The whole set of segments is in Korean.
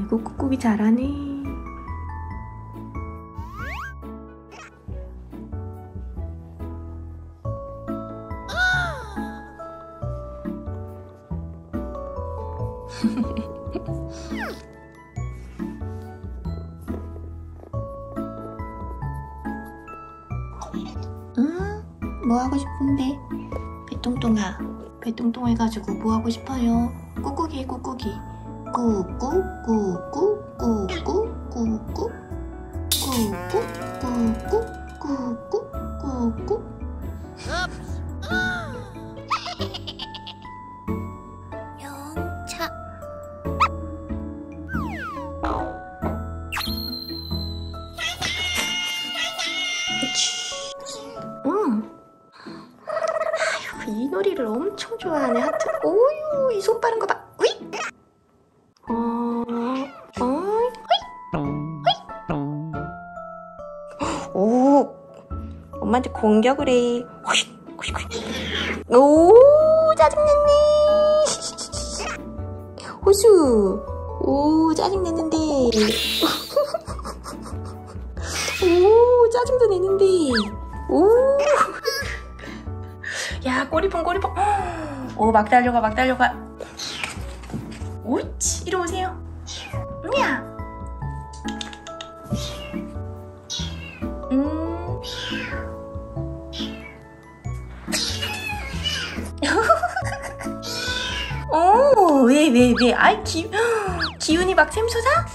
이거 꾹꾹이 잘하네. 뭐 하고 싶은데? 배뚱뚱아, 배뚱뚱 해가지고 뭐 하고 싶어요? 꾹꾹이 해, 꾹꾹이. 꾹꾹. 이 놀이를 엄청 좋아하네. 하트. 오유, 이 손 빠른 거 봐. 으이! 어이. 오, 엄마한테 공격을 해. 오, 짜증났네. 호수. 오, 짜증냈는데. 오, 짜증도 내는데. 오. 야, 꼬리뽕 꼬리뽕. 오, 막 달려가 막 달려가. 오이치, 이리 오세요. 응야. 오, 왜? 아이, 기운이 막 샘솟아?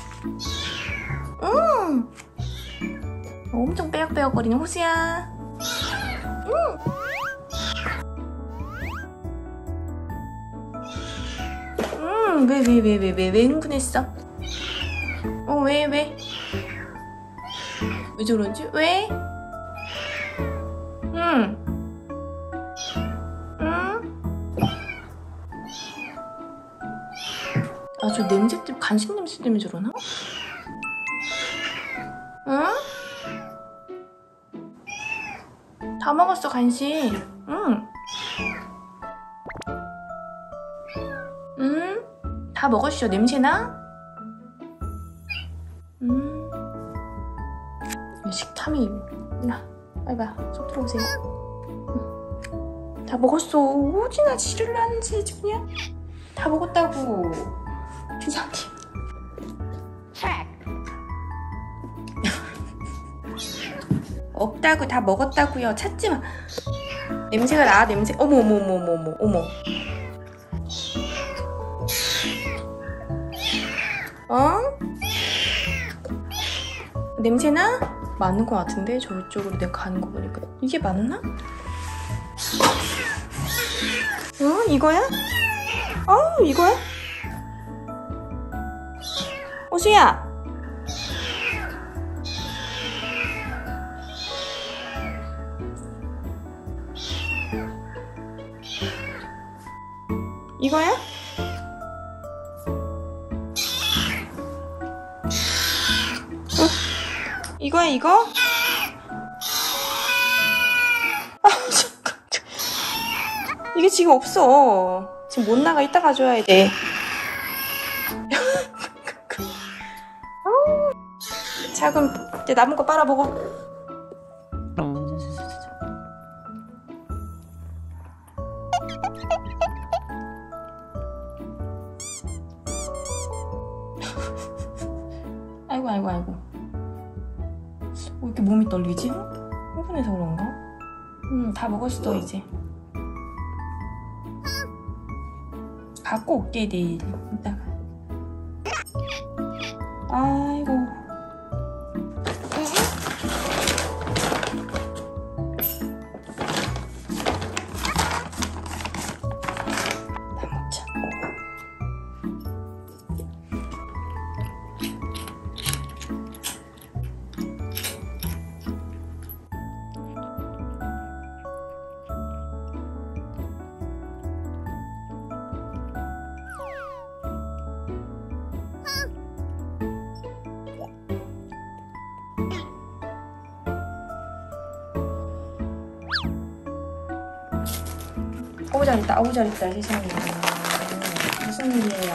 엄청 빼역빼역 거리는 호수야. 왜 흥분했어? 왜 저러지? 왜? 아, 저 냄새 때문에, 간식 냄새 때문에 저러나? 응? 다 먹었어, 간식. 다 먹었죠? 냄새나? 식탐이 나. 빨리 속 들어오세요. 다 먹었어. 오지나 지를 하는지 그냥 다 먹었다고. 주장님. 없다고, 다 먹었다고요. 찾지 마. 냄새가 나, 냄새. 어머. 냄새나? 맞는 것 같은데? 저쪽으로 내가 가는 거 보니까 이게 맞나? 이거야? 이거야? 호수야! 이거야? 이거야, 이거? 아, 잠깐. 이게 지금 없어. 지금 못 나가. 이따 가져와야 돼. 자, 그럼 이제 남은 거 빨아먹어. 아이고. 왜 이렇게 몸이 떨리지? 흥분해서 그런가? 다 먹었어. 이제 갖고 올게, 내일 이따가. 아이고. 9절 있다, 9절 있다, 세상에. 무슨 일이에요?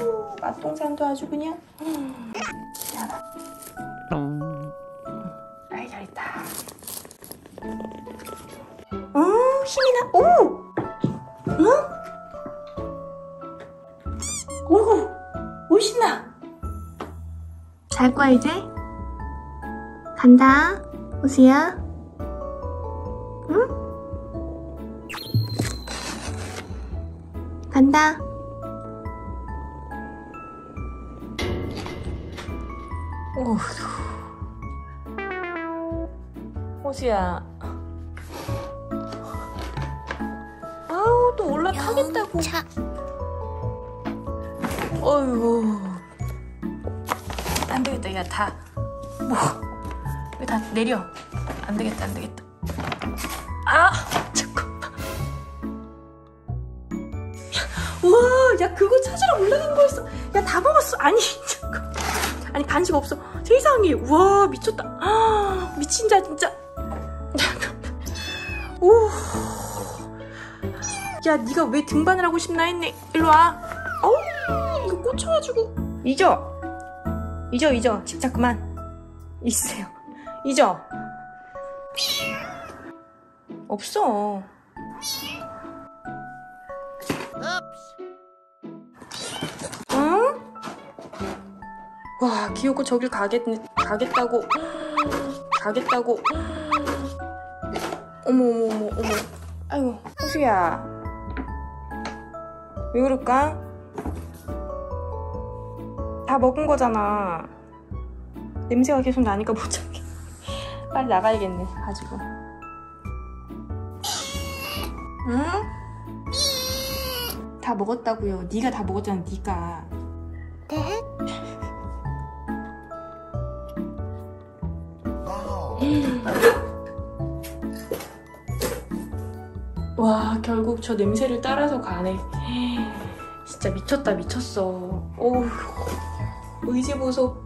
아이고, 맛동산도 아주 그냥. 아이, 잘 있다. 힘이 나, 오! 응? 오이구, 오, 신나. 잘 거야, 이제? 간다, 호수야. 응? 간다. 오, 호수야. 아우, 또 올라타겠다고. 어이구, 안 되겠다. 야, 다 뭐 이거 다 내려. 안 되겠다, 안 되겠다. 아, 잠깐만. 우와, 야, 그거 찾으러 올라간 거였어. 야, 다 먹었어. 아니, 잠깐. 아니, 간식 없어. 세상에. 우와, 미쳤다. 아, 미친 자, 진짜. 잠깐만. 오. 야, 네가 왜 등반을 하고 싶나 했네. 일로 와. 어우, 이거 꽂혀가지고. 잊어. 잊어, 잊어. 집착 그만. 잊으세요. 잊어. 없어. 응? 와, 귀엽고 저길 가겠다고. 가겠다고. 어머. 아이고, 호수야. 왜 그럴까? 다 먹은 거잖아. 냄새가 계속 나니까 못 참겠네. 빨리 나가야겠네, 가지고. 응? 다 먹었다고요. 네가 다 먹었잖아, 네가. 와, 결국 저 냄새를 따라서 가네. 진짜 미쳤다, 미쳤어. 어우, 의지보소.